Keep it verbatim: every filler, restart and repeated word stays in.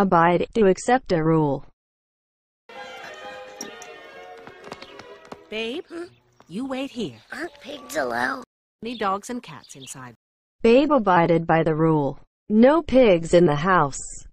Abide, to accept a rule. Babe, huh? You wait here. Aren't pigs allowed? Any dogs and cats inside? Babe abided by the rule. No pigs in the house.